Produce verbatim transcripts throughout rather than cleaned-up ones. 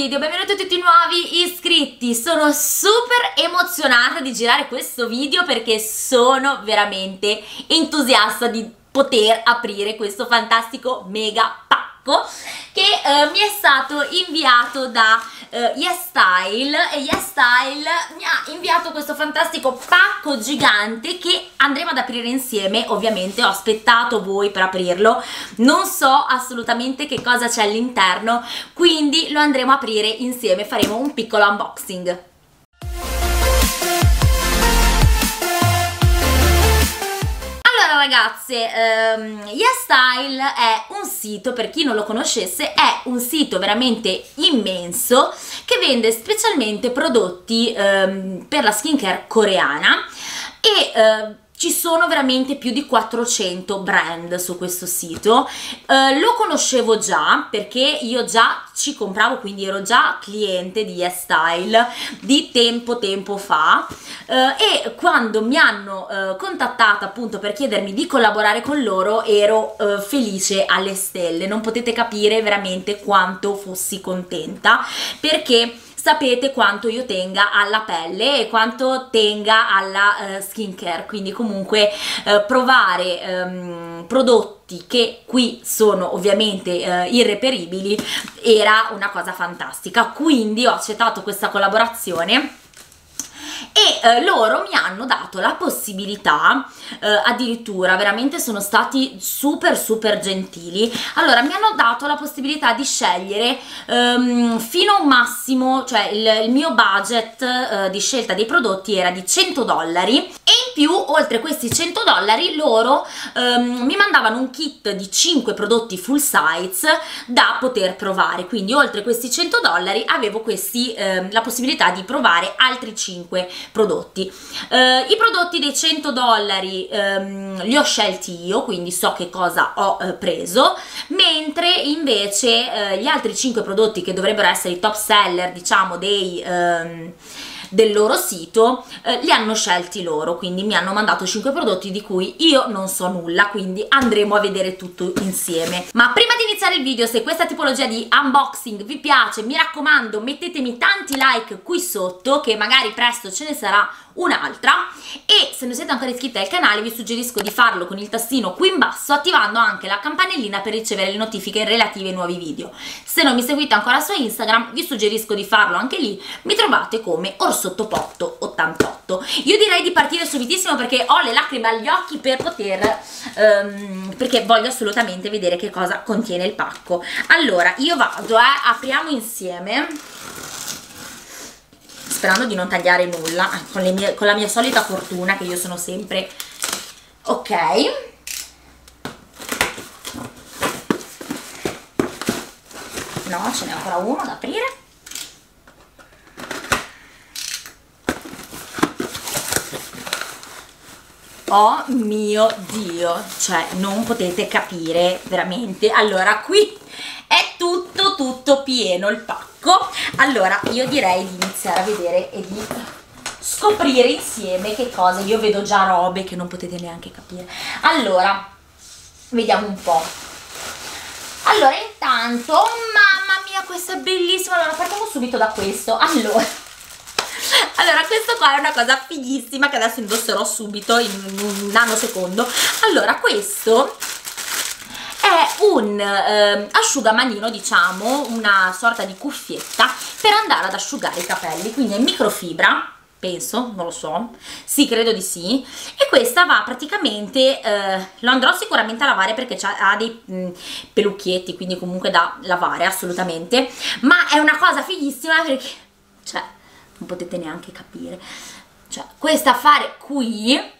video, benvenuti a tutti i nuovi iscritti. Sono super emozionata di girare questo video perché sono veramente entusiasta di poter aprire questo fantastico mega pacco che eh, mi è stato inviato da eh, YesStyle, e YesStyle mi ha inviato questo fantastico pacco gigante che andremo ad aprire insieme. Ovviamente ho aspettato voi per aprirlo, non so assolutamente che cosa c'è all'interno, quindi lo andremo a aprire insieme, faremo un piccolo unboxing. Ragazze, um, YesStyle è un sito, per chi non lo conoscesse, è un sito veramente immenso che vende specialmente prodotti um, per la skincare coreana e... Uh, Ci sono veramente più di quattrocento brand su questo sito. Eh, lo conoscevo già perché io già ci compravo, quindi ero già cliente di YesStyle di tempo tempo fa, eh, e quando mi hanno eh, contattata appunto per chiedermi di collaborare con loro ero eh, felice alle stelle. Non potete capire veramente quanto fossi contenta, perché sapete quanto io tenga alla pelle e quanto tenga alla uh, skincare, quindi comunque uh, provare um, prodotti che qui sono ovviamente uh, irreperibili era una cosa fantastica, quindi ho accettato questa collaborazione e eh, loro mi hanno dato la possibilità, eh, addirittura veramente sono stati super super gentili. Allora, mi hanno dato la possibilità di scegliere ehm, fino a un massimo, cioè il, il mio budget eh, di scelta dei prodotti era di cento dollari, e in più oltre questi cento dollari loro ehm, mi mandavano un kit di cinque prodotti full size da poter provare, quindi oltre questi cento dollari avevo questi, ehm, la possibilità di provare altri cinque prodotti. Uh, i prodotti dei cento dollari um, li ho scelti io, quindi so che cosa ho uh, preso, mentre invece uh, gli altri cinque prodotti che dovrebbero essere i top seller, diciamo, dei um, del loro sito, eh, li hanno scelti loro, quindi mi hanno mandato cinque prodotti di cui io non so nulla, quindi andremo a vedere tutto insieme. Ma prima di iniziare il video, se questa tipologia di unboxing vi piace, mi raccomando mettetemi tanti like qui sotto, che magari presto ce ne sarà un'altra, e se non siete ancora iscritti al canale vi suggerisco di farlo con il tastino qui in basso, attivando anche la campanellina per ricevere le notifiche relative ai nuovi video. Se non mi seguite ancora su Instagram vi suggerisco di farlo anche lì, mi trovate come Orsotto Potto ottantotto. Io direi di partire subitissimo perché ho le lacrime agli occhi per poter um, perché voglio assolutamente vedere che cosa contiene il pacco. Allora io vado, eh, apriamo insieme, sperando di non tagliare nulla, eh, con, le mie, con la mia solita fortuna che io sono sempre... Ok, no, ce n'è ancora uno da aprire. Oh mio Dio, cioè non potete capire veramente. Allora, qui è tutto tutto pieno il pacco. Allora io direi di iniziare a vedere e di scoprire insieme che cosa... Io vedo già robe che non potete neanche capire. Allora vediamo un po'. Allora intanto, oh, mamma mia, questo è bellissimo. Allora partiamo subito da questo. Allora Allora, questo qua è una cosa fighissima che adesso indosserò subito in un nanosecondo. Allora, questo è un eh, asciugamanino, diciamo, una sorta di cuffietta per andare ad asciugare i capelli, quindi è microfibra, penso, non lo so, sì, credo di sì, e questa va praticamente, eh, lo andrò sicuramente a lavare perché ha dei mh, pelucchietti, quindi comunque da lavare assolutamente, ma è una cosa fighissima perché, cioè, non potete neanche capire, cioè questo affare qui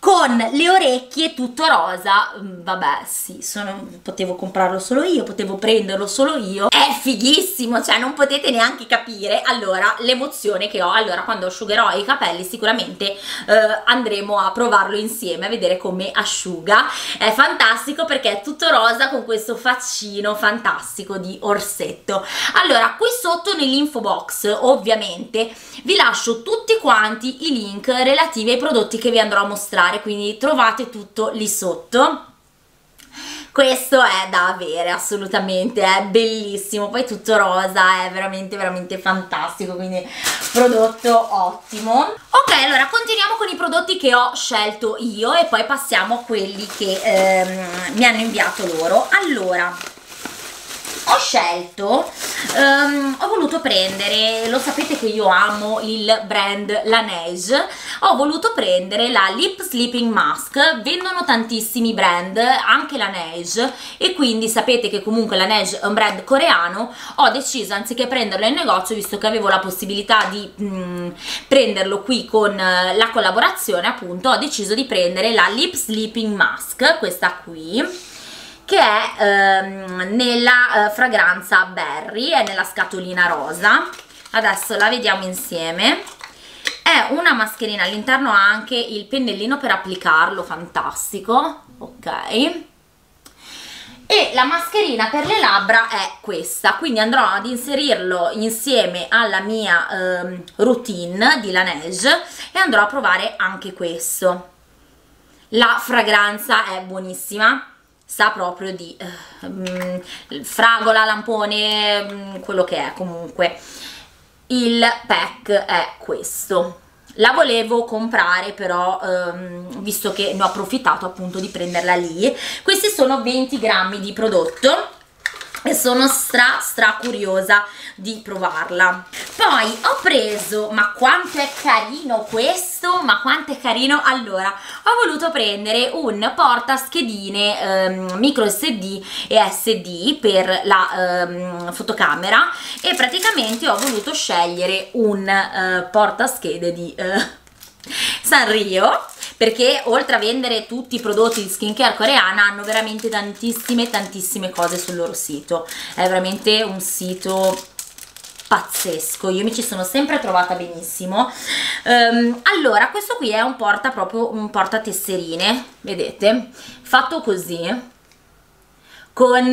con le orecchie tutto rosa, vabbè sì, sono, potevo comprarlo solo io, potevo prenderlo solo io, è fighissimo, cioè non potete neanche capire. Allora l'emozione che ho, allora quando asciugherò i capelli sicuramente eh, andremo a provarlo insieme a vedere come asciuga. È fantastico perché è tutto rosa con questo faccino fantastico di orsetto. Allora qui sotto nell'info box ovviamente vi lascio tutti quanti i link relativi ai prodotti che vi andrò a mostrare, quindi trovate tutto lì sotto. questo è da avere assolutamente, è bellissimo, poi tutto rosa, è veramente veramente fantastico, quindi prodotto ottimo. Ok, allora continuiamo con i prodotti che ho scelto io e poi passiamo a quelli che ehm, mi hanno inviato loro. Allora, ho scelto, um, ho voluto prendere, lo sapete che io amo il brand Laneige, ho voluto prendere la Lip Sleeping Mask, vendono tantissimi brand, anche Laneige, e quindi sapete che comunque Laneige è un brand coreano. Ho deciso, anziché prenderlo in negozio, visto che avevo la possibilità di mh, prenderlo qui con la collaborazione appunto, ho deciso di prendere la Lip Sleeping Mask, questa qui, che è ehm, nella eh, fragranza Berry, è nella scatolina rosa, adesso la vediamo insieme. È una mascherina, all'interno ha anche il pennellino per applicarlo, fantastico, ok. E la mascherina per le labbra è questa, quindi andrò ad inserirlo insieme alla mia ehm, routine di Laneige e andrò a provare anche questo. La fragranza è buonissima, sa proprio di uh, fragola, lampone, um, quello che è. Comunque il pack è questo, la volevo comprare però um, visto che ne ho approfittato appunto di prenderla lì. Questi sono venti grammi di prodotto e sono stra stra curiosa di provarla. Poi ho preso, ma quanto è carino questo, ma quanto è carino, allora ho voluto prendere un porta schedine ehm, micro S D e S D per la ehm, fotocamera e praticamente ho voluto scegliere un eh, porta schede di eh, Sanrio, perché oltre a vendere tutti i prodotti di skincare coreana hanno veramente tantissime tantissime cose sul loro sito, è veramente un sito pazzesco, io mi ci sono sempre trovata benissimo. Um, allora questo qui è un porta proprio un porta tesserine, vedete, fatto così con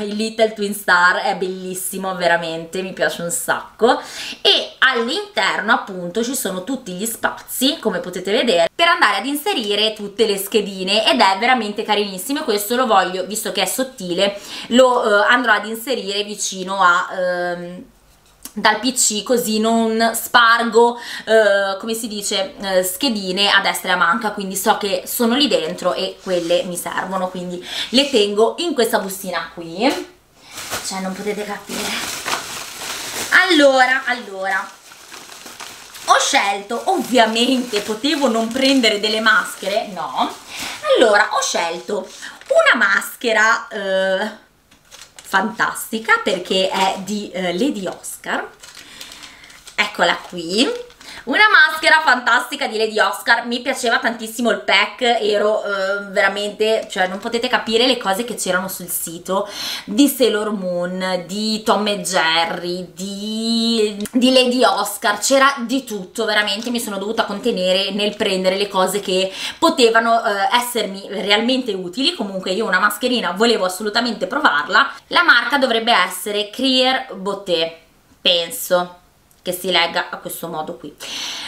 il Little Twin Star, è bellissimo veramente, mi piace un sacco, e all'interno appunto ci sono tutti gli spazi, come potete vedere, per andare ad inserire tutte le schedine, ed è veramente carinissimo. Questo lo voglio, visto che è sottile, lo eh, andrò ad inserire vicino a... Ehm, dal P C, così non spargo eh, come si dice eh, schedine a destra e a manca, quindi so che sono lì dentro e quelle mi servono, quindi le tengo in questa bustina qui, cioè non potete capire. Allora, allora ho scelto, ovviamente potevo non prendere delle maschere, no, allora ho scelto una maschera eh, fantastica, perché è di eh, Lady Oscar, eccola qui, una maschera fantastica di Lady Oscar, mi piaceva tantissimo il pack, ero eh, veramente, cioè non potete capire le cose che c'erano sul sito, di Sailor Moon, di Tom e Jerry, di, di Lady Oscar, c'era di tutto, veramente mi sono dovuta contenere nel prendere le cose che potevano eh, essermi realmente utili. Comunque io una mascherina volevo assolutamente provarla, la marca dovrebbe essere Clear Botte, penso che si legga a questo modo qui,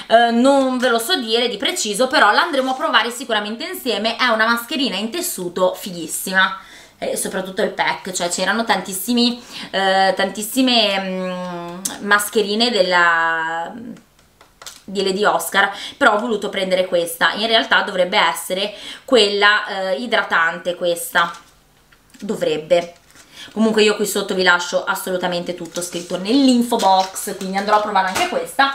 eh, non ve lo so dire di preciso, però l'andremo a provare sicuramente insieme. È una mascherina in tessuto fighissima, eh, soprattutto il pack, cioè c'erano tantissimi eh, tantissime mh, mascherine della di Lady Oscar, però ho voluto prendere questa, in realtà dovrebbe essere quella eh, idratante, questa dovrebbe. Comunque io qui sotto vi lascio assolutamente tutto scritto nell'info box, quindi andrò a provare anche questa.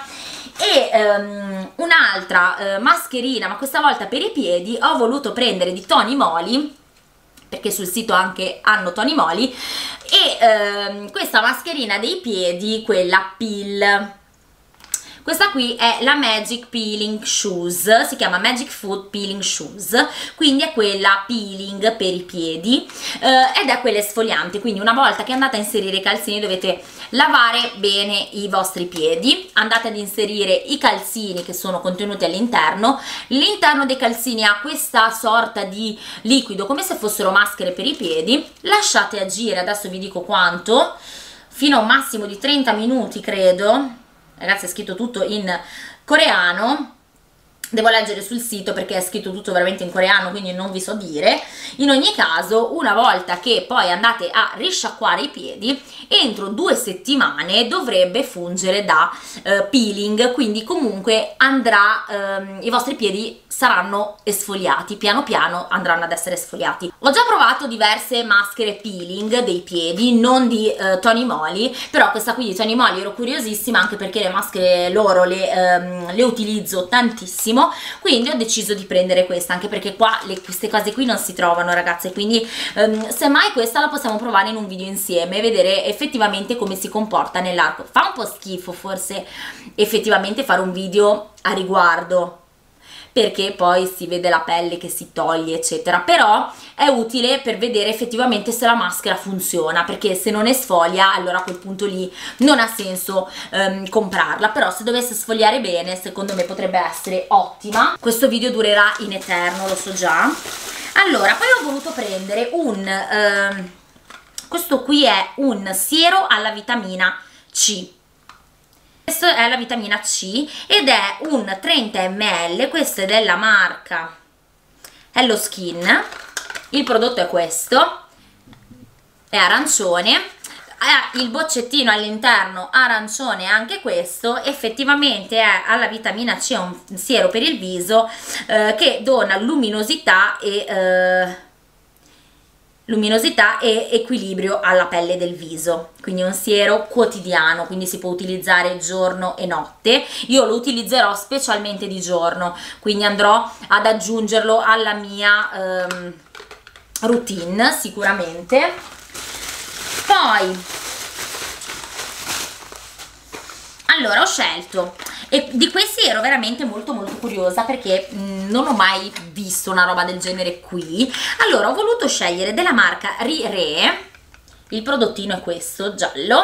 E um, un'altra uh, mascherina, ma questa volta per i piedi, ho voluto prendere di TonyMoly, perché sul sito anche hanno TonyMoly, e um, questa mascherina dei piedi, quella Peel. Questa qui è la Magic Peeling Shoes, si chiama Magic Foot Peeling Shoes, quindi è quella peeling per i piedi eh, ed è quella esfoliante, quindi una volta che andate a inserire i calzini dovete lavare bene i vostri piedi, andate ad inserire i calzini che sono contenuti all'interno, l'interno dei calzini ha questa sorta di liquido come se fossero maschere per i piedi, lasciate agire, adesso vi dico quanto, fino a un massimo di trenta minuti credo. Ragazzi, è scritto tutto in coreano, devo leggere sul sito perché è scritto tutto veramente in coreano, quindi non vi so dire. In ogni caso, una volta che poi andate a risciacquare i piedi, entro due settimane dovrebbe fungere da eh, peeling, quindi comunque andrà, ehm, i vostri piedi saranno esfoliati, piano piano andranno ad essere esfoliati. Ho già provato diverse maschere peeling dei piedi, non di eh, TonyMoly, però questa qui di TonyMoly ero curiosissima, anche perché le maschere loro le, ehm, le utilizzo tantissimo, quindi ho deciso di prendere questa, anche perché qua le, queste cose qui non si trovano, ragazze, quindi um, semmai questa la possiamo provare in un video insieme e vedere effettivamente come si comporta nell'arco. Fa un po' schifo forse effettivamente fare un video a riguardo, perché poi si vede la pelle che si toglie eccetera, però è utile per vedere effettivamente se la maschera funziona, perché se non esfolia allora a quel punto lì non ha senso ehm, comprarla, però se dovesse sfogliare bene secondo me potrebbe essere ottima. Questo video durerà in eterno, lo so già. Allora, poi ho voluto prendere un ehm, questo qui è un siero alla vitamina C. Questo è la vitamina C ed è un trenta millilitri, questo è della marca Hello Skin, il prodotto è questo, è arancione, ha il boccettino all'interno arancione anche questo, effettivamente è alla vitamina C, è un siero per il viso eh, che dona luminosità e... Eh, luminosità e equilibrio alla pelle del viso, quindi è un siero quotidiano, quindi si può utilizzare giorno e notte. Io lo utilizzerò specialmente di giorno, quindi andrò ad aggiungerlo alla mia ehm, routine sicuramente. Poi allora ho scelto, e di questi ero veramente molto molto curiosa perché mh, non ho mai visto una roba del genere qui. Allora ho voluto scegliere della marca Rire, il prodottino è questo giallo,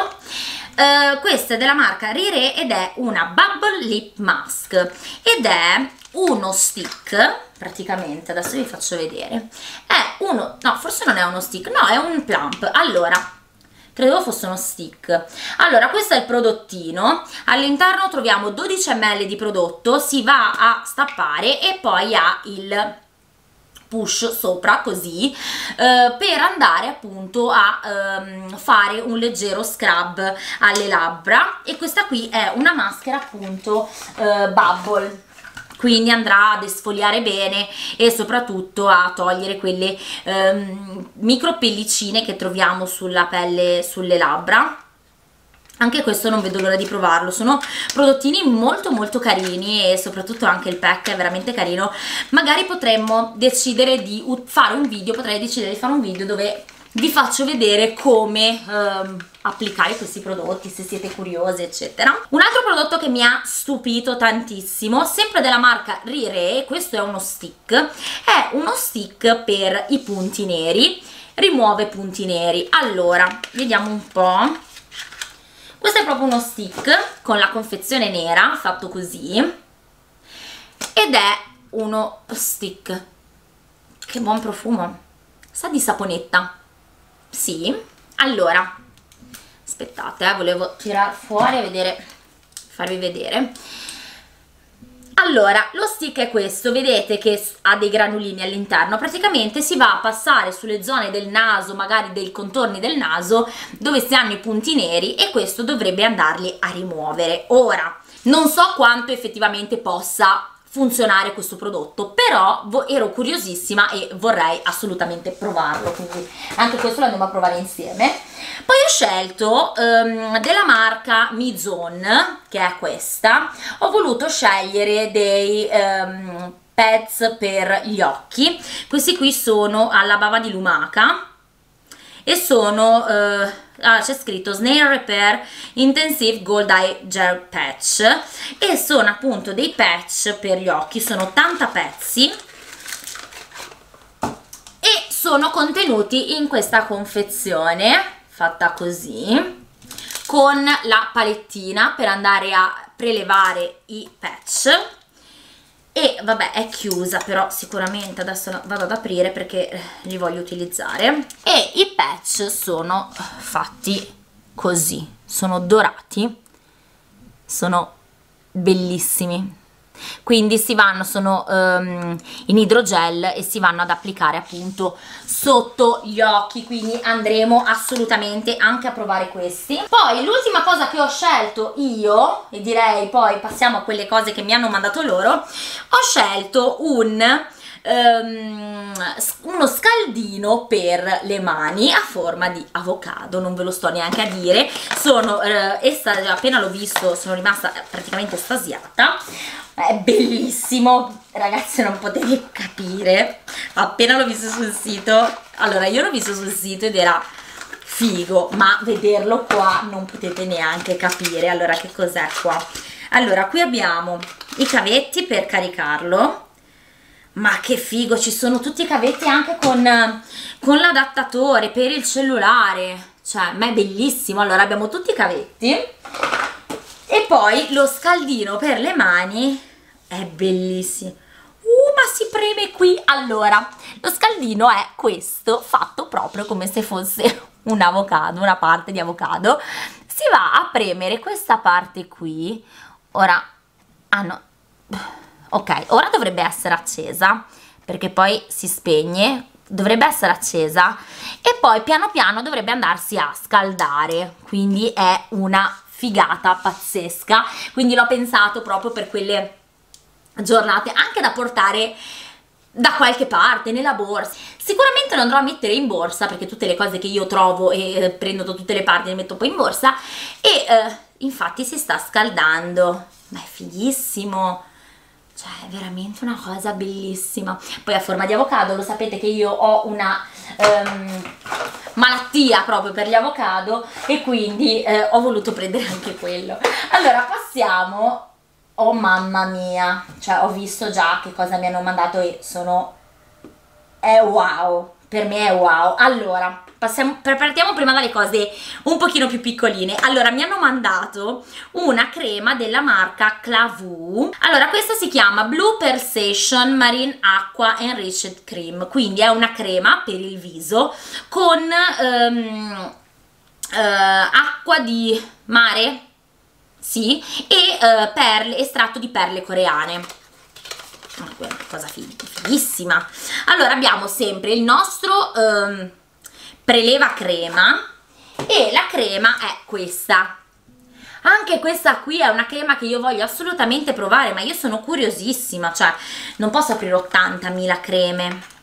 uh, questo è della marca Rire ed è una Bubble Lip Mask ed è uno stick praticamente, adesso vi faccio vedere, è uno, no forse non è uno stick, no è un plump, allora credevo fosse uno stick. Allora, questo è il prodottino, all'interno troviamo dodici millilitri di prodotto, si va a stappare e poi ha il push sopra così eh, per andare appunto a ehm, fare un leggero scrub alle labbra, e questa qui è una maschera appunto eh, bubble, quindi andrà ad esfoliare bene e soprattutto a togliere quelle ehm, micro pellicine che troviamo sulla pelle, sulle labbra. Anche questo non vedo l'ora di provarlo, sono prodottini molto molto carini e soprattutto anche il pack è veramente carino. Magari potremmo decidere di fare un video, potrei decidere di fare un video dove vi faccio vedere come ehm, applicare questi prodotti, se siete curiosi eccetera. Un altro prodotto che mi ha stupito tantissimo, sempre della marca Rire, questo è uno stick, è uno stick per i punti neri, rimuove punti neri. Allora, vediamo un po', questo è proprio uno stick con la confezione nera, fatto così, ed è uno stick, che buon profumo, sa di saponetta. Sì, allora, aspettate, eh, volevo tirar fuori e vedere, farvi vedere. Allora, lo stick è questo, vedete che ha dei granulini all'interno, praticamente si va a passare sulle zone del naso, magari dei contorni del naso, dove si hanno i punti neri, e questo dovrebbe andarli a rimuovere. Ora, non so quanto effettivamente possa funzionare questo prodotto, però ero curiosissima e vorrei assolutamente provarlo, quindi anche questo lo andiamo a provare insieme. Poi ho scelto um, della marca Mizon, che è questa, ho voluto scegliere dei um, pads per gli occhi, questi qui sono alla bava di lumaca e sono, uh, ah, c'è scritto Snail Repair Intensive Gold Eye Gel Patch, e sono appunto dei patch per gli occhi, sono ottanta pezzi e sono contenuti in questa confezione fatta così, con la palettina per andare a prelevare i patch, e vabbè è chiusa, però sicuramente adesso vado ad aprire perché li voglio utilizzare. E i patch sono fatti così, sono dorati, sono bellissimi, quindi si vanno, sono um, in idrogel e si vanno ad applicare appunto sotto gli occhi, quindi andremo assolutamente anche a provare questi. Poi l'ultima cosa che ho scelto io, e direi poi passiamo a quelle cose che mi hanno mandato loro, ho scelto un... Um, uno scaldino per le mani a forma di avocado, non ve lo sto neanche a dire, sono eh, esta, appena l'ho visto sono rimasta praticamente estasiata, è bellissimo ragazzi, non potete capire, appena l'ho visto sul sito, allora io l'ho visto sul sito ed era figo, ma vederlo qua non potete neanche capire. Allora che cos'è qua? Allora qui abbiamo i cavetti per caricarlo, ma che figo, ci sono tutti i cavetti anche con, con l'adattatore per il cellulare, cioè ma è bellissimo. Allora abbiamo tutti i cavetti e poi lo scaldino per le mani, è bellissimo. Uh, ma si preme qui. Allora lo scaldino è questo, fatto proprio come se fosse un avocado, una parte di avocado, si va a premere questa parte qui. Ora, ah no, ok, ora dovrebbe essere accesa perché poi si spegne, dovrebbe essere accesa e poi piano piano dovrebbe andarsi a scaldare, quindi è una figata pazzesca, quindi l'ho pensato proprio per quelle giornate anche da portare da qualche parte nella borsa. Sicuramente lo andrò a mettere in borsa perché tutte le cose che io trovo e eh, prendo da tutte le parti le metto poi in borsa e eh, infatti si sta scaldando, ma è fighissimo. Cioè è veramente una cosa bellissima. Poi a forma di avocado, lo sapete che io ho una um, malattia proprio per gli avocado e quindi eh, ho voluto prendere anche quello. Allora passiamo, oh mamma mia, cioè ho visto già che cosa mi hanno mandato e sono, è wow, per me è wow. Allora passiamo, partiamo prima dalle cose un pochino più piccoline. Allora mi hanno mandato una crema della marca Klavuu. Allora questa si chiama Blue Perfection Marine Acqua Enriched Cream, quindi è una crema per il viso con um, uh, acqua di mare, sì, e uh, perle, estratto di perle coreane. Cosa fighissima. Allora abbiamo sempre il nostro um, preleva crema e la crema è questa, anche questa qui è una crema che io voglio assolutamente provare, ma io sono curiosissima, cioè non posso aprire ottantamila creme.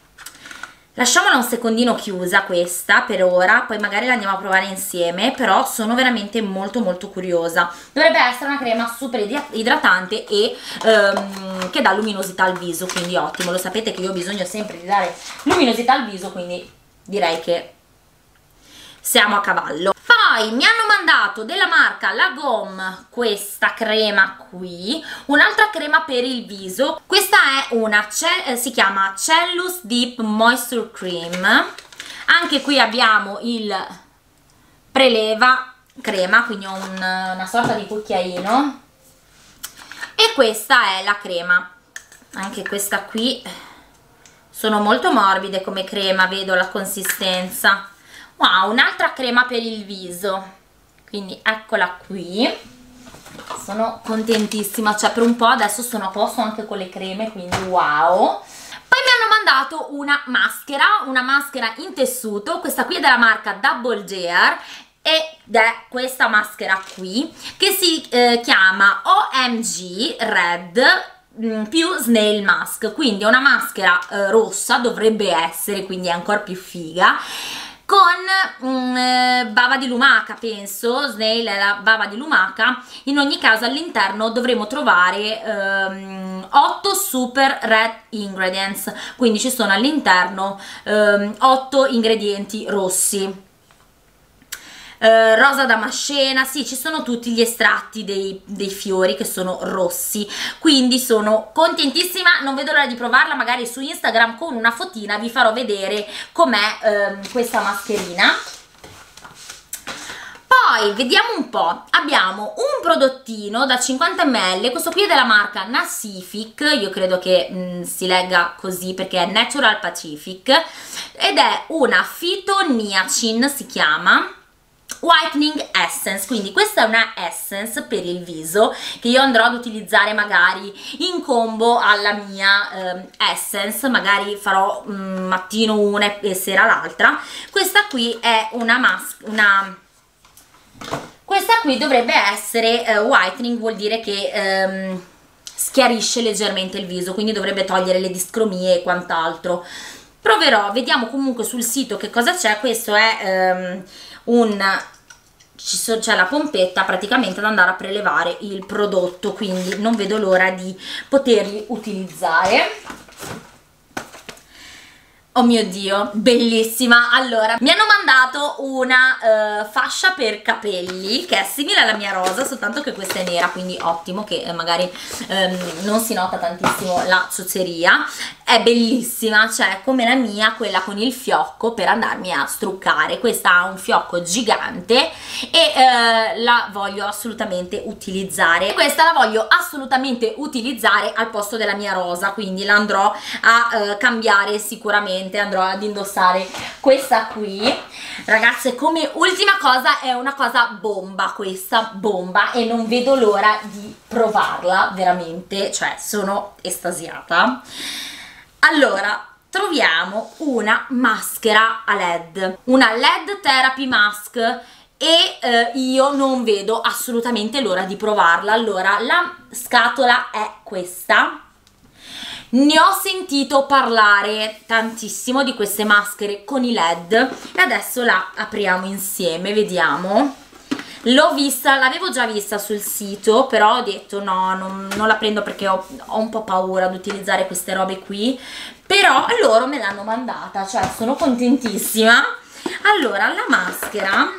Lasciamola un secondino chiusa questa per ora, poi magari la andiamo a provare insieme, però sono veramente molto molto curiosa. Dovrebbe essere una crema super idratante e ehm, che dà luminosità al viso, quindi ottimo. Lo sapete che io ho bisogno sempre di dare luminosità al viso, quindi direi che siamo a cavallo. Poi mi hanno mandato della marca La Gomme questa crema qui, un'altra crema per il viso, questa è una, si chiama Cellus Deep Moisture Cream, anche qui abbiamo il preleva crema, quindi ho un, una sorta di cucchiaino, e questa è la crema, anche questa qui, sono molto morbide come crema, vedo la consistenza. Wow, un'altra crema per il viso, quindi eccola qui, sono contentissima, cioè per un po' adesso sono a posto anche con le creme, quindi wow. Poi mi hanno mandato una maschera, una maschera in tessuto, questa qui è della marca Double Gear ed è questa maschera qui che si eh, chiama O M G Red più Snail Mask, quindi è una maschera eh, rossa, dovrebbe essere, quindi è ancora più figa, con um, bava di lumaca, penso, Snail è la bava di lumaca. In ogni caso all'interno dovremo trovare um, otto super red ingredients, quindi ci sono all'interno um, otto ingredienti rossi. Uh, rosa damascena, sì, ci sono tutti gli estratti dei, dei fiori che sono rossi, quindi sono contentissima, non vedo l'ora di provarla, magari su Instagram con una fotina vi farò vedere com'è uh, questa mascherina. Poi vediamo un po', abbiamo un prodottino da cinquanta millilitri, questo qui è della marca Nasific, io credo che mh, si legga così perché è Natural Pacific, ed è una Phytoniacin si chiama, Whitening Essence, quindi questa è una essence per il viso che io andrò ad utilizzare magari in combo alla mia eh, essence, magari farò mh, mattino una e sera l'altra. Questa qui è una maschera, una... questa qui dovrebbe essere eh, whitening, vuol dire che ehm, schiarisce leggermente il viso, quindi dovrebbe togliere le discromie e quant'altro. Proverò, vediamo comunque sul sito che cosa c'è. Questo è ehm, un... c'è la pompetta praticamente ad andare a prelevare il prodotto, quindi non vedo l'ora di poterli utilizzare. Oh mio Dio, bellissima! Allora, mi hanno mandato una eh, fascia per capelli che è simile alla mia rosa, soltanto che questa è nera, quindi ottimo che eh, magari ehm, non si nota tantissimo la ciocceria. È bellissima, cioè come la mia, quella con il fiocco per andarmi a struccare. Questa ha un fiocco gigante e eh, la voglio assolutamente utilizzare. Questa la voglio assolutamente utilizzare al posto della mia rosa, quindi la andrò a eh, cambiare sicuramente. Andrò ad indossare questa qui, ragazze. Come ultima cosa, è una cosa bomba, questa bomba, e non vedo l'ora di provarla veramente, cioè sono estasiata. Allora, troviamo una maschera a led, una led therapy mask, e eh, io non vedo assolutamente l'ora di provarla. Allora, la scatola è questa. Ne ho sentito parlare tantissimo di queste maschere con i led e adesso la apriamo insieme, vediamo. L'ho vista, l'avevo già vista sul sito, però ho detto no, non, non la prendo perché ho, ho un po' paura ad utilizzare queste robe qui, però loro me l'hanno mandata, cioè sono contentissima. Allora, la maschera,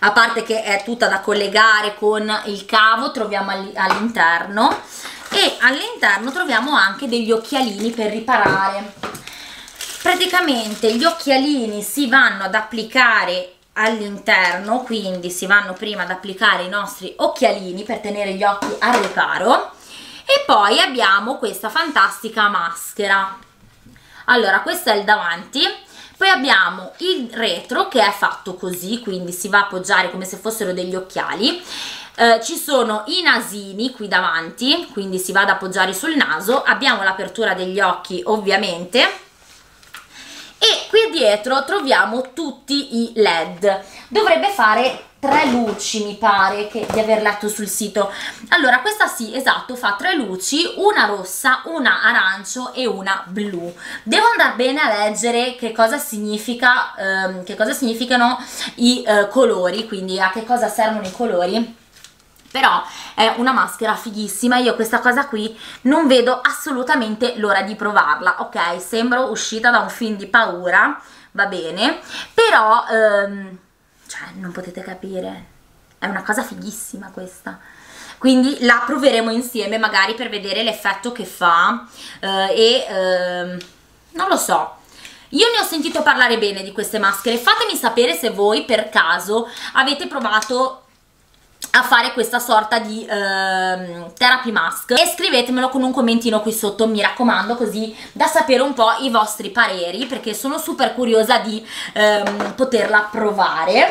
a parte che è tutta da collegare con il cavo, troviamo all'interno, e all'interno troviamo anche degli occhialini per riparare. Praticamente gli occhialini si vanno ad applicare all'interno, quindi si vanno prima ad applicare i nostri occhialini per tenere gli occhi al riparo, e poi abbiamo questa fantastica maschera. Allora, questo è il davanti. Poi abbiamo il retro che è fatto così, quindi si va a appoggiare come se fossero degli occhiali. Eh, ci sono i nasini qui davanti, quindi si va ad appoggiare sul naso. Abbiamo l'apertura degli occhi ovviamente, e qui dietro troviamo tutti i led. Dovrebbe fare tre luci, mi pare che di aver letto sul sito. Allora, questa sì, esatto, fa tre luci, una rossa, una arancio e una blu. Devo andare bene a leggere che cosa significa, ehm, che cosa significano i eh, colori, quindi a che cosa servono i colori. Però è una maschera fighissima, io questa cosa qui non vedo assolutamente l'ora di provarla. Ok, sembro uscita da un film di paura, va bene, però ehm, cioè, non potete capire, è una cosa fighissima questa. Quindi la proveremo insieme magari per vedere l'effetto che fa eh, e ehm, non lo so. Io ne ho sentito parlare bene di queste maschere, fatemi sapere se voi per caso avete provato a fare questa sorta di eh, therapy mask, e scrivetemelo con un commentino qui sotto, mi raccomando, così da sapere un po' i vostri pareri, perché sono super curiosa di eh, poterla provare.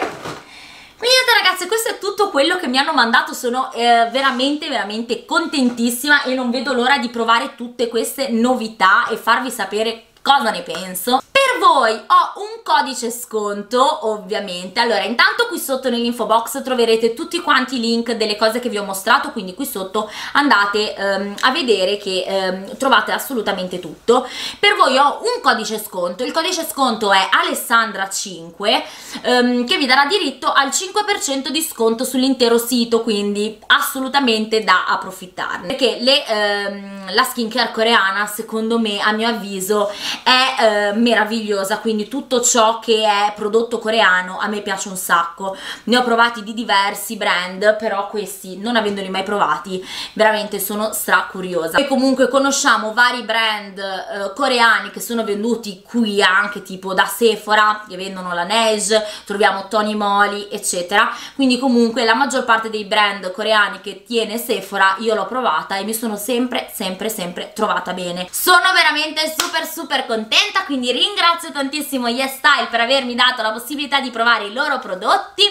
Quindi ragazzi, questo è tutto quello che mi hanno mandato, sono eh, veramente veramente contentissima e non vedo l'ora di provare tutte queste novità e farvi sapere cosa ne penso. Per voi ho un codice sconto ovviamente. Allora, intanto qui sotto nell'info box troverete tutti quanti i link delle cose che vi ho mostrato, quindi qui sotto andate um, a vedere che um, trovate assolutamente tutto. Per voi ho un codice sconto, il codice sconto è Alessandra cinque, um, che vi darà diritto al cinque per cento di sconto sull'intero sito, quindi assolutamente da approfittarne, perché le, um, la skincare coreana, secondo me, a mio avviso, è eh, meravigliosa, quindi tutto ciò che è prodotto coreano a me piace un sacco. Ne ho provati di diversi brand, però questi, non avendoli mai provati, veramente sono stracuriosa. E comunque conosciamo vari brand eh, coreani che sono venduti qui anche, tipo da Sephora, che vendono la Laneige, troviamo TonyMoly, eccetera. Quindi comunque la maggior parte dei brand coreani che tiene Sephora io l'ho provata e mi sono sempre sempre sempre trovata bene. Sono veramente super super contenta, quindi ringrazio ringrazio tantissimo YesStyle per avermi dato la possibilità di provare i loro prodotti.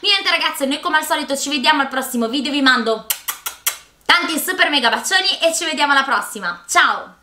Niente ragazzi, noi come al solito ci vediamo al prossimo video, vi mando tanti super mega bacioni e ci vediamo alla prossima, ciao!